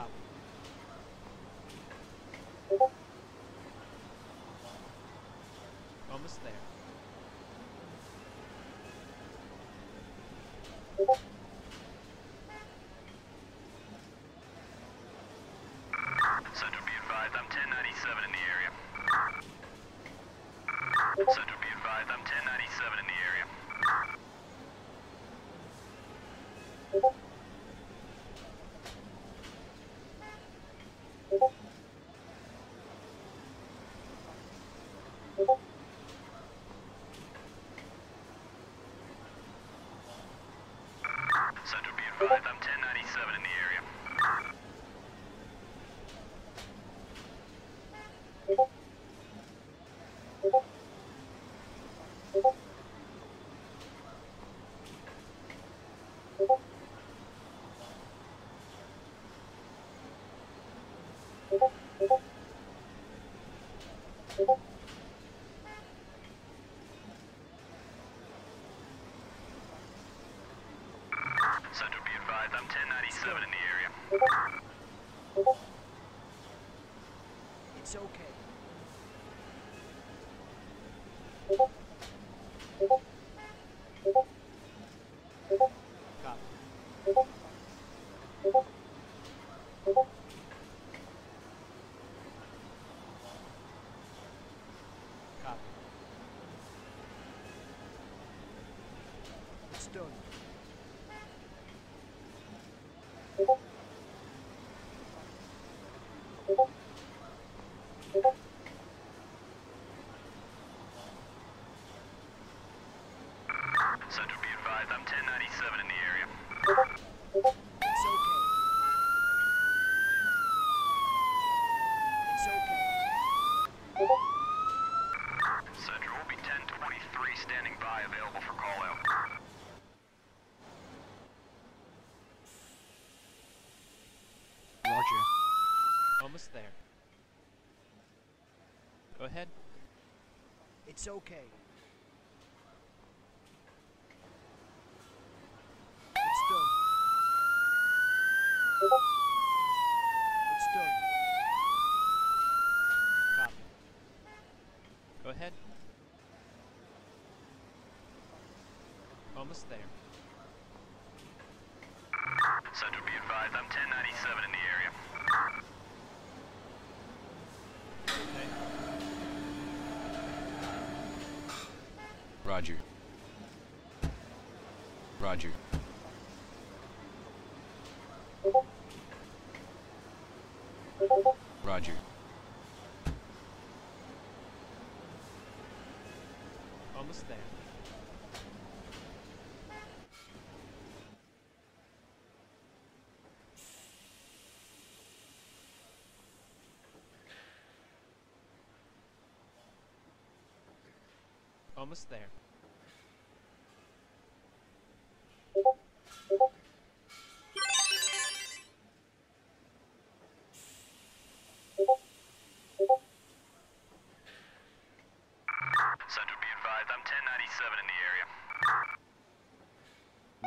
cabo. Almost there. Central, be advised, I'm 1097 in the area. Central, be advised, I'm 1097 in the area. Central, be advised, I'm 1097 in the area. Central, be advised, I'm 1097 in the area. It's okay. Copy. It's done. Central, be advised, I'm 1097 in the area. It's okay. It's okay. Central will be 1023 standing by, available for call out. Roger. Almost there. Go ahead. It's okay. It's done. Copy. Go ahead. Almost there. Central, be advised, I'm 1097 in the area. Okay. Roger. Roger. Roger. Almost there. Almost there. Central, be advised, I'm 1097 in the area.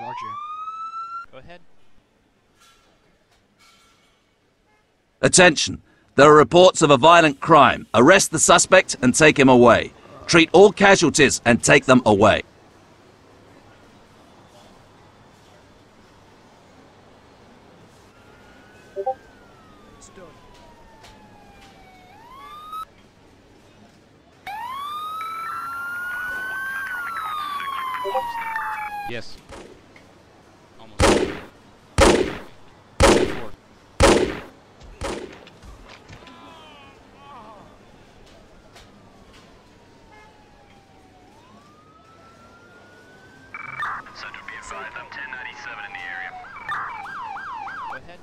Roger. Go ahead. Attention. There are reports of a violent crime. Arrest the suspect and take him away. Treat all casualties and take them away. It's done. Yes. Almost. Four. Central, be advised, I'm 1097 in the area. Go ahead.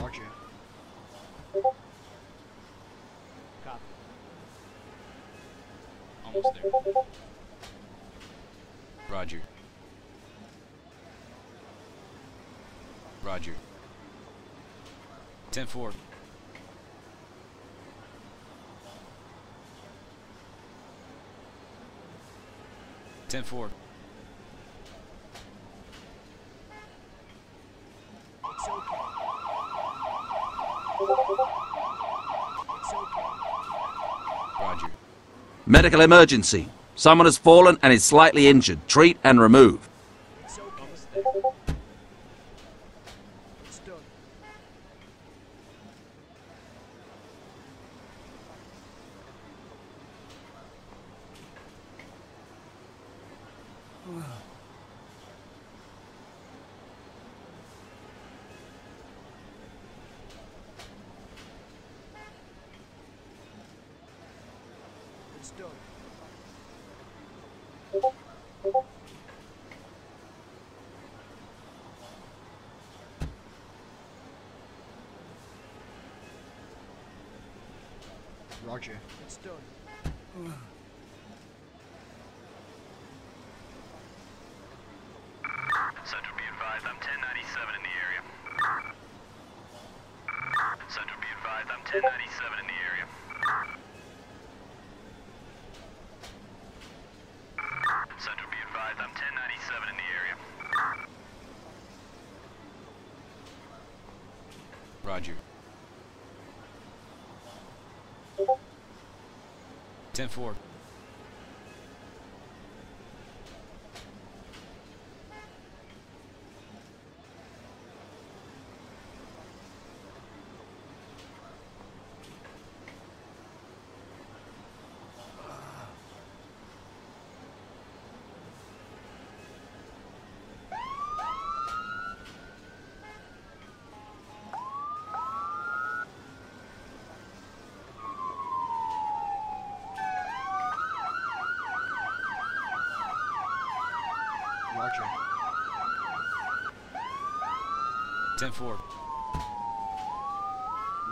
Roger. Copy. Almost there. Roger. Roger. 10-4. It's okay. Roger. Medical emergency. Someone has fallen and is slightly injured. Treat and remove. Roger. It's done. Central, be advised, I'm 1097 in the area. Central, be advised, I'm 1097 in the area. Central, be advised, I'm 1097 in the area. Roger. 10-4.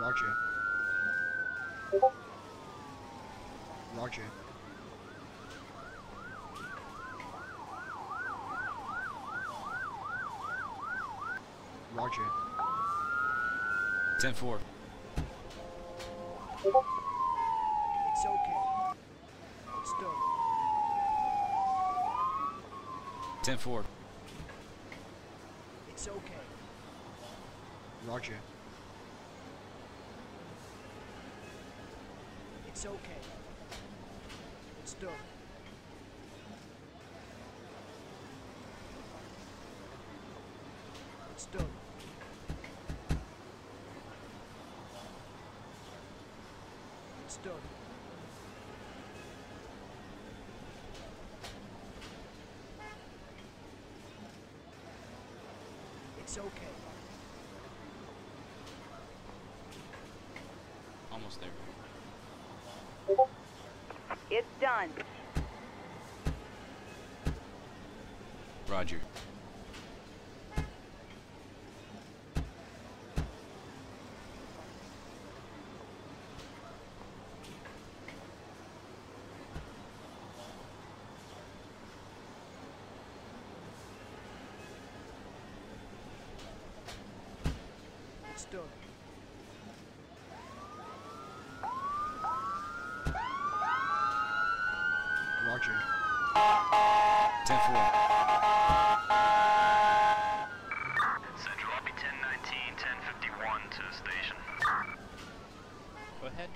Roger. 10-4. Roger. Roger. Roger. 10-4. It's okay. It's done. 10-4. It's okay. Roger. It's okay. It's done. It's done. It's done. It's okay. Almost there. It's done. Roger. Done. Roger. 10-4. Central, I'll be 1019, 1051 to the station. Go ahead.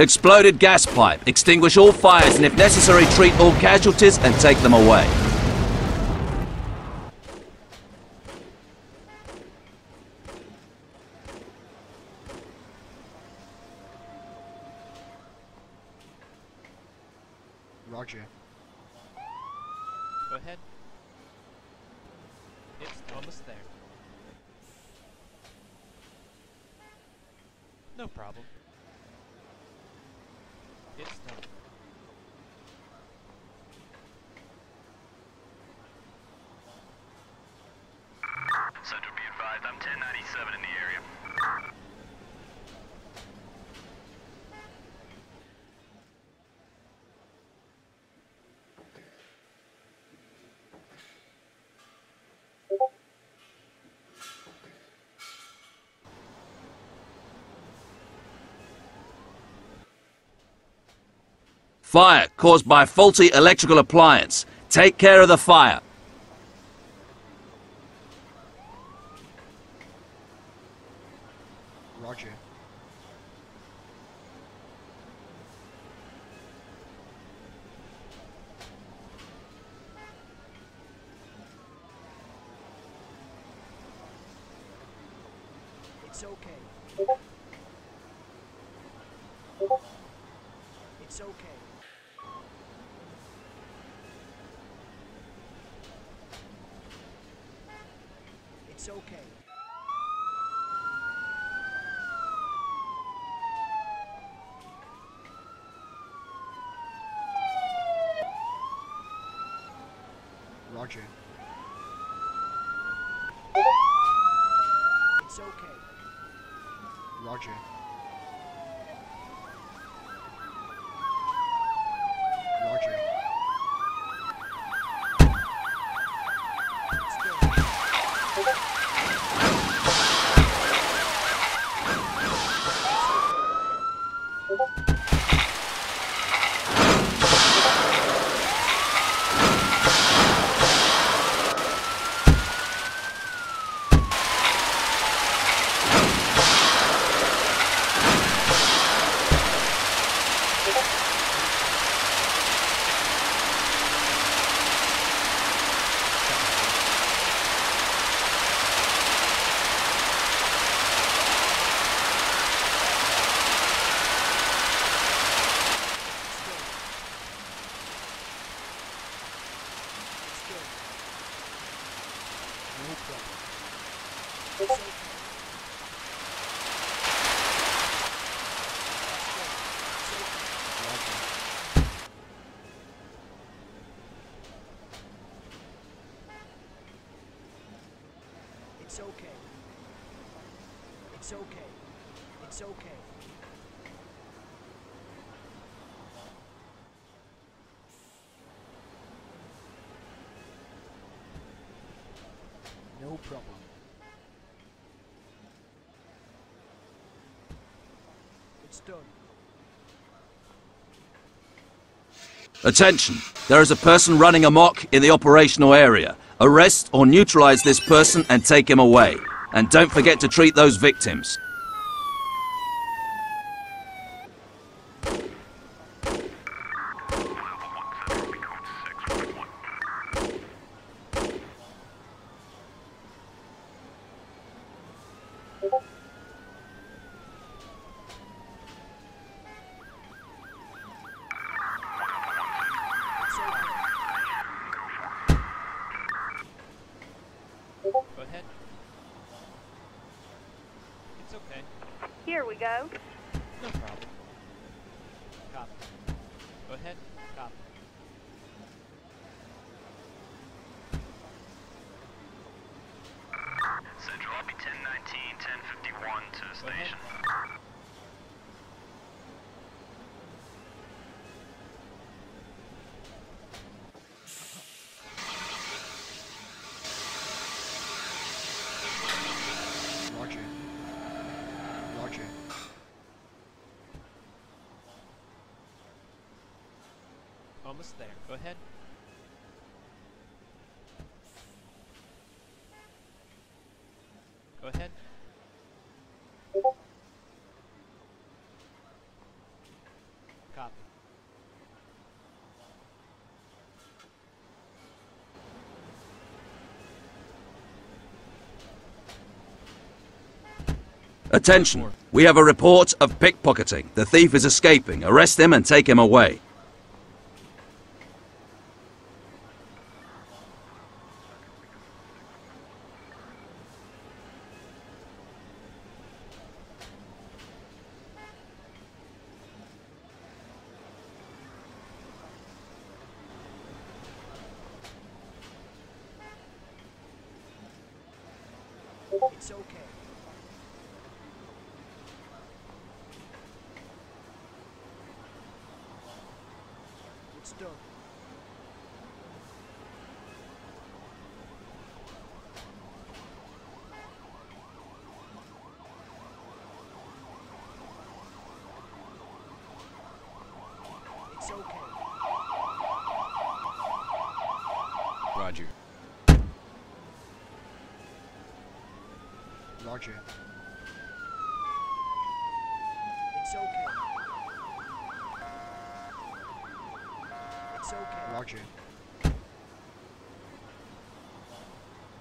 Exploded gas pipe. Extinguish all fires and if necessary treat all casualties and take them away. Roger. Go ahead. It's almost there. No problem. It's done. Central, be advised, I'm 1097 in the area. Fire caused by faulty electrical appliance. Take care of the fire. Roger. It's okay. It's okay. It's okay. Roger. It's okay. Roger. It's okay. It's okay. It's okay. No problem. It's done. Attention! There is a person running amok in the operational area. Arrest or neutralize this person and take him away. And don't forget to treat those victims. Here we go. No problem. Copy. Go ahead. Copy. Central, I'll be 1019, 1051 to the station. Ahead. Almost there. Go ahead. Go ahead. Copy. Attention. We have a report of pickpocketing. The thief is escaping. Arrest him and take him away. It's okay. It's done. It's It's okay. Roger. Roger. It's okay. It's okay. Roger.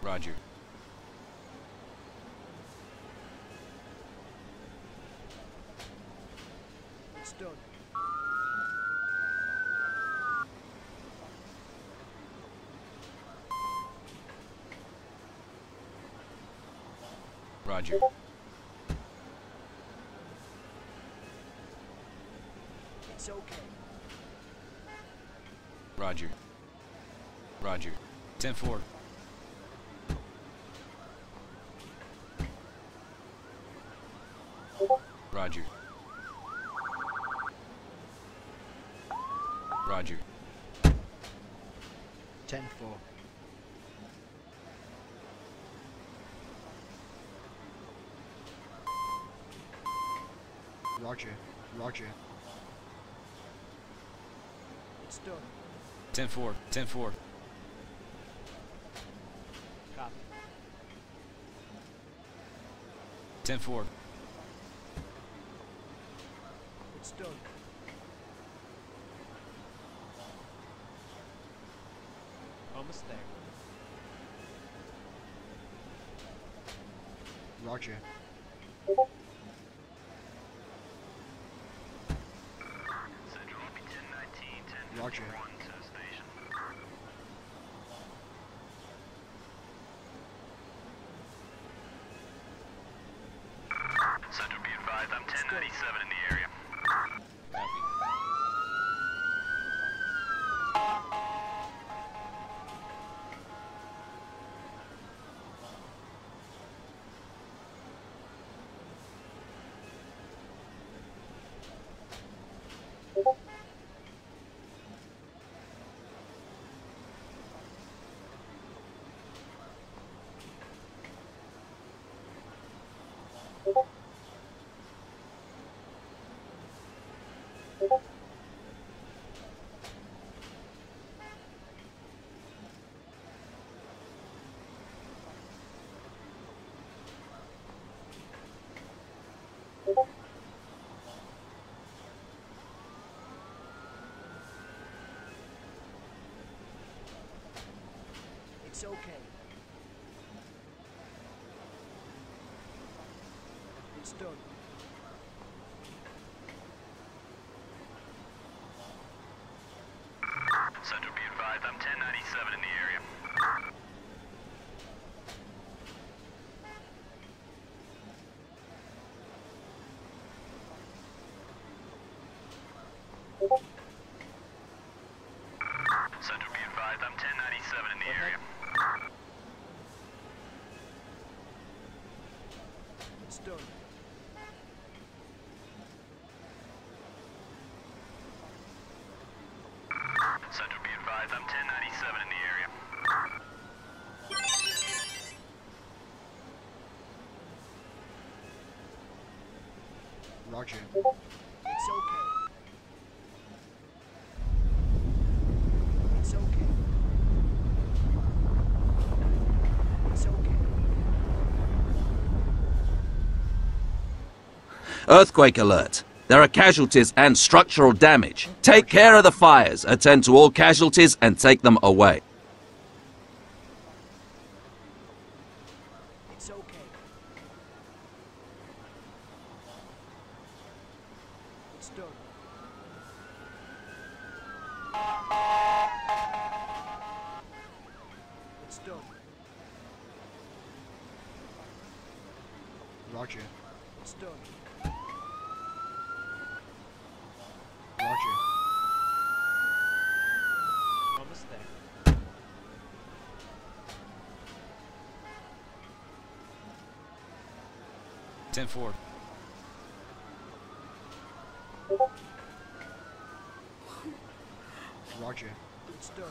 Roger. It's done. Roger. It's okay. Roger. Roger. 10-4. Roger. Roger. 10-4. Roger. Roger. It's done. 10-4. 10-4. Copy. 10-4. It's done. Almost there. Roger. Roger. Central, be advised, I'm 1097 in the area. Copy. It's okay. It's done. Central, be advised, I'm 1097 in the area. Central, be advised, I'm 1097 in the area. It's done. Central, be advised, I'm 1097 in the area. Roger. It's okay. It's okay. It's okay. Earthquake alert. There are casualties and structural damage. Take care of the fires, attend to all casualties and take them away. It's okay. It's done. It's done. Roger. It's done. Roger. Almost there. Ten forward. Roger. It's done.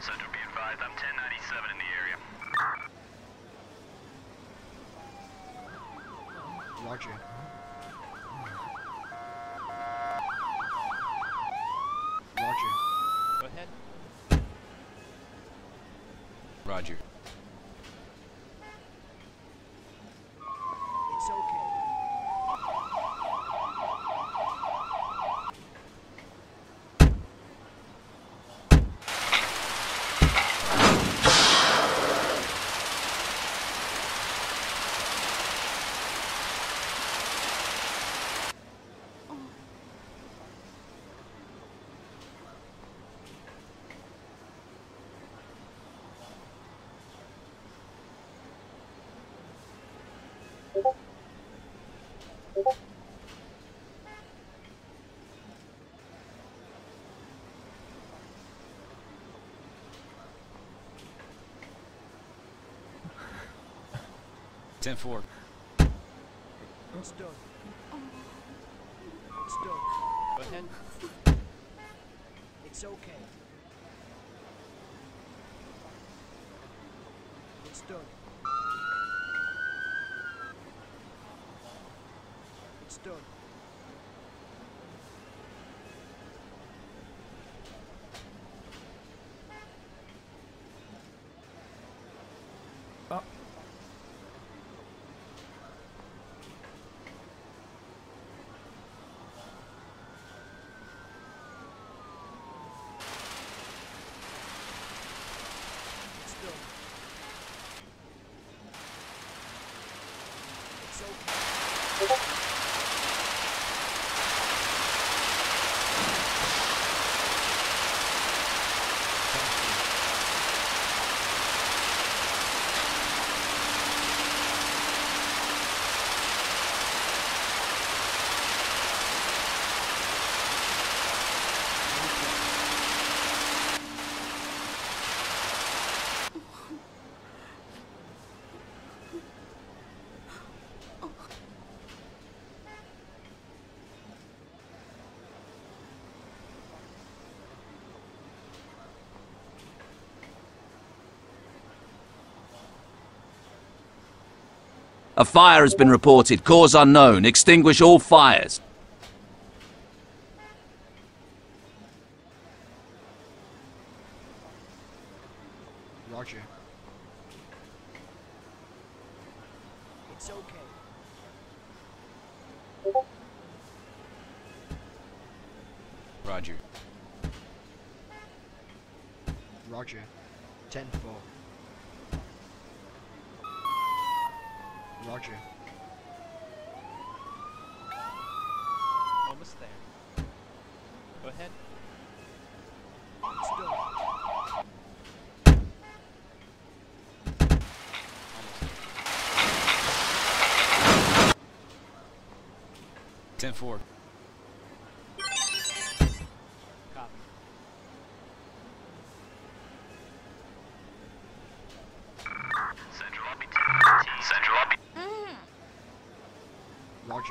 Central, be advised, I'm 1097 in the area. aren't you? Roger. Go ahead. Roger. It's okay. Ten-4. It's done. It's done. Go ahead. It's okay. It's done. It's done. A fire has been reported. Cause unknown. Extinguish all fires. Roger. It's okay. Roger. Roger. 10-4. Roger. Almost there. Go ahead. It's done. Almost there. 10-4. Roger.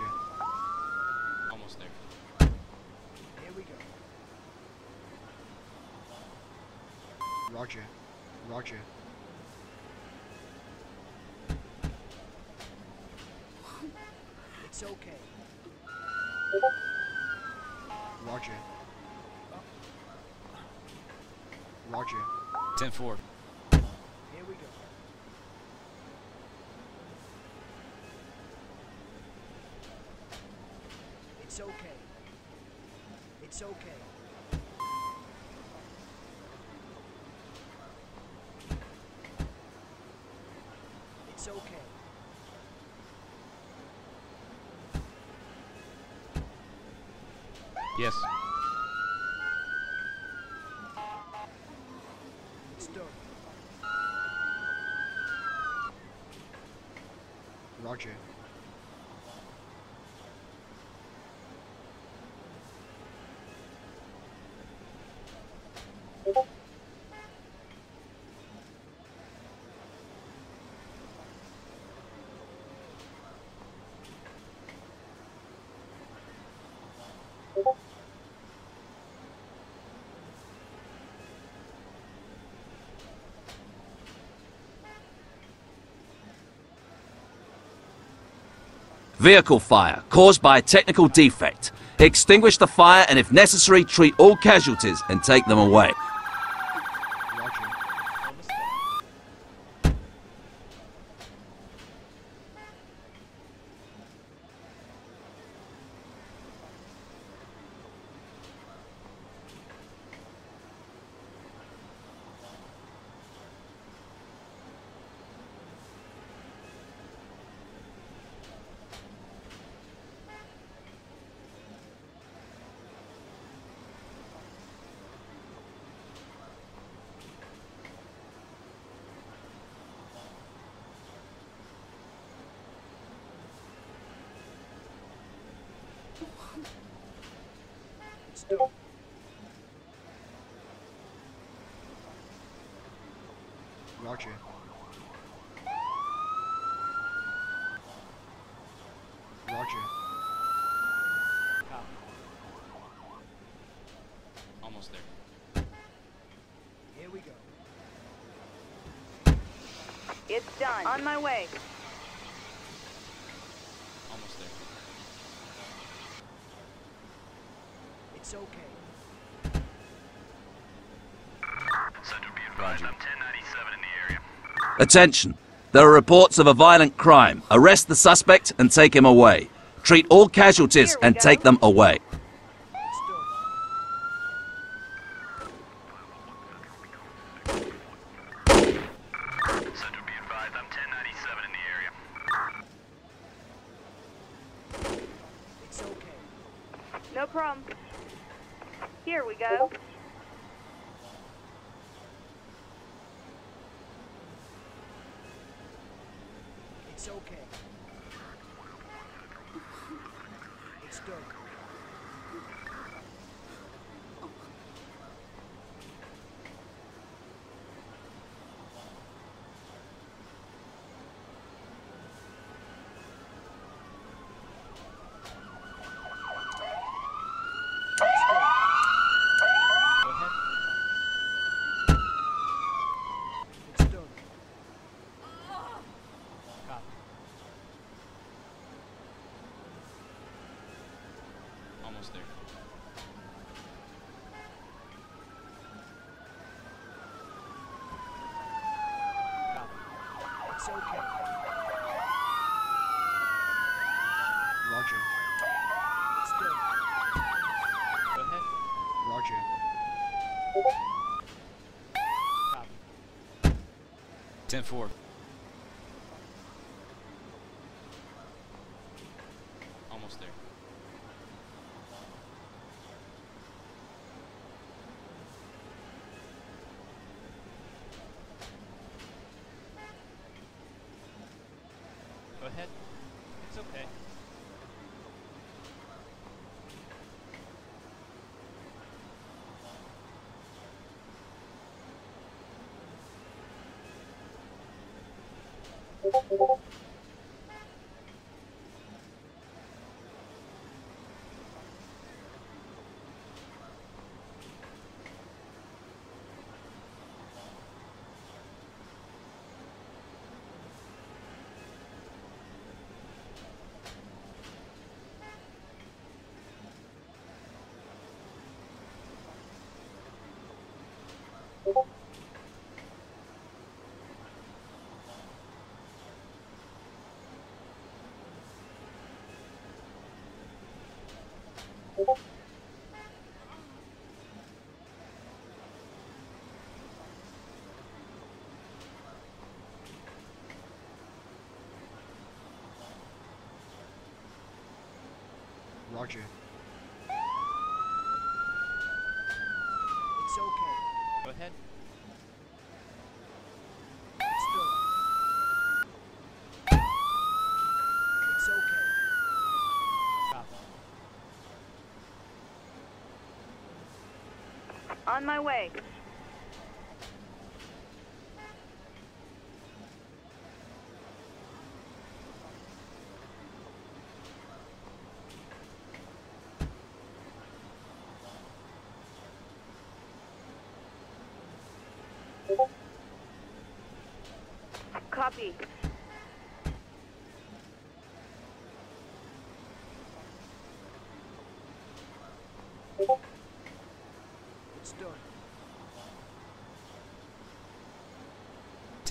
Almost there. Here we go. Roger. Roger. It's okay. Roger. Roger. 10-4. Here we go. It's okay. It's okay. It's okay. Yes. It's done. Roger. Vehicle fire caused by a technical defect. Extinguish the fire and, if necessary, treat all casualties and take them away. Roger. Roger. Copy. Almost there. Here we go. It's done. On my way. Almost there. It's okay. Attention! There are reports of a violent crime. Arrest the suspect and take him away. Treat all casualties and take them away. Four. Almost there. Go ahead. It's okay. Roger. It's okay. Go ahead. On my way. Copy. It's done.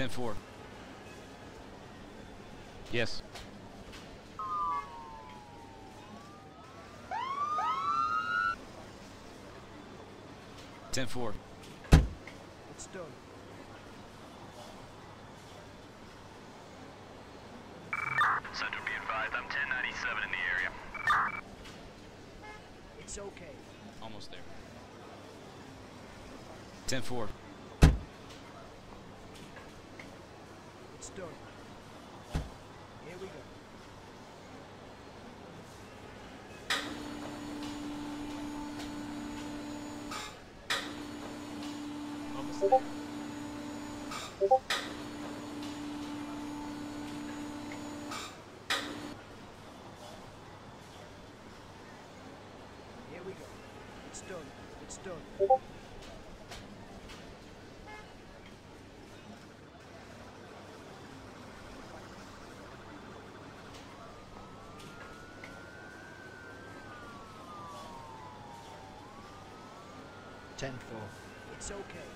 10-4. Yes. Ten four. It's done. Central, be advised, I'm 1097 in the area. It's okay. Almost there. 10-4. It's done. Here we go. Almost there. Here we go. It's done. It's done. Ten-4. It's okay.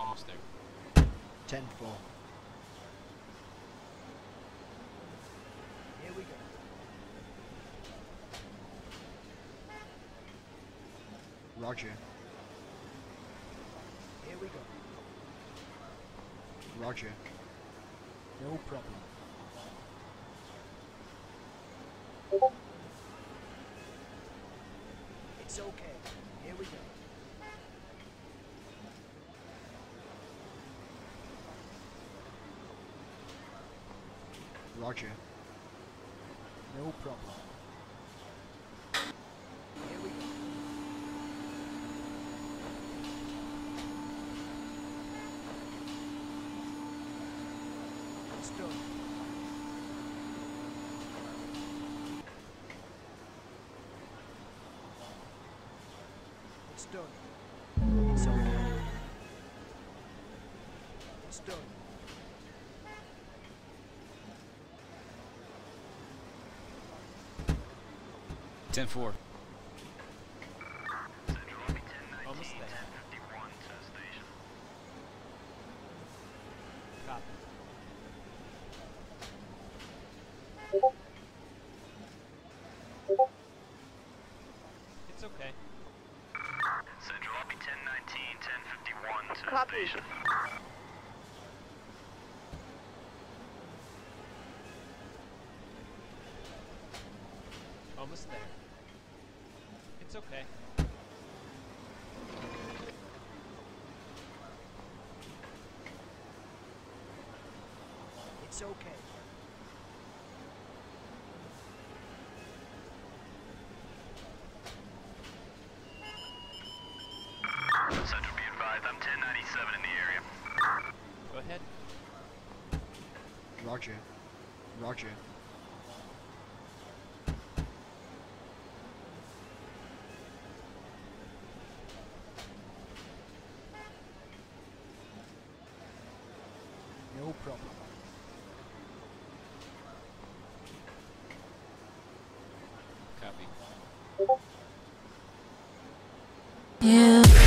Almost there. 10-4. Here we go. Roger. Here we go. Roger. No problem. It's okay. Here we go. Roger. No problem. Here we go. Done. It's done. It's okay. It's done. Ten-4. Almost there. Copy. It's okay. Central, I'll be 1019, 1051 to the station. Almost there. It's okay. It's okay. Roger. Roger. No problem. Copy. Yeah.